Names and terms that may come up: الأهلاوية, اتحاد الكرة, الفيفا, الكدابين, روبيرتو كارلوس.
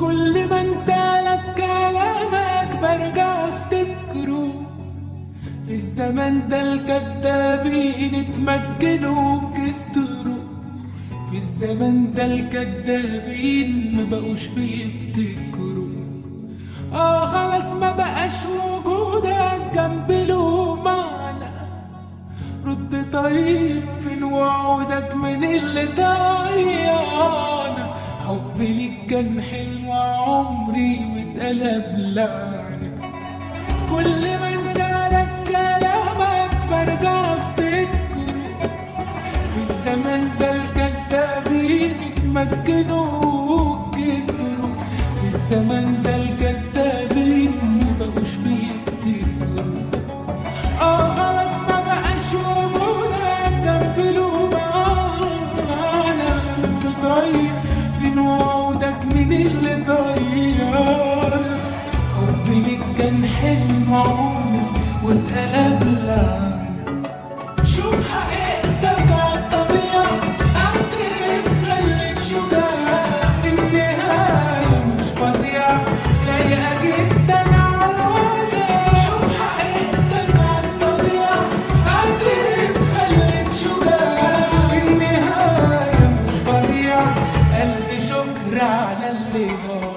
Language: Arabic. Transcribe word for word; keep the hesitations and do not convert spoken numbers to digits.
كل ما انسالك كلامك برجع افتكره. في الزمن ده الكدابين اتمكنوا وكتروا، في الزمن ده الكدابين مبقوش بيبتكروا. اه خلاص ما بقاش وجودك جنب له معنى، رد طيب فين وعودك من اللي ضيعنا. حب ليك كان حلو عمري واتقلب لعنة، كل ما انسالك كلامك برجع افتكره. في الزمن ده الكدابين اتمكنوا وكتروا، في الزمن ده الكدابين مبقوش بيفتكروا. اه خلاص ما بقاش وجودك جنب له معنى، تضيع فين وعودك من اللي ضيعنا. حب ليك كان حلم عمري واتقلب لعنة. شوف حقيقتك على الطبيعة، اعترف خليك شجاع. النهاية مش فظيعة، لايقة جدا على وجهك. شوف حقيقتك على الطبيعة، اعترف خليك شجاع. النهاية مش فظيعة، ألف شكر على اللي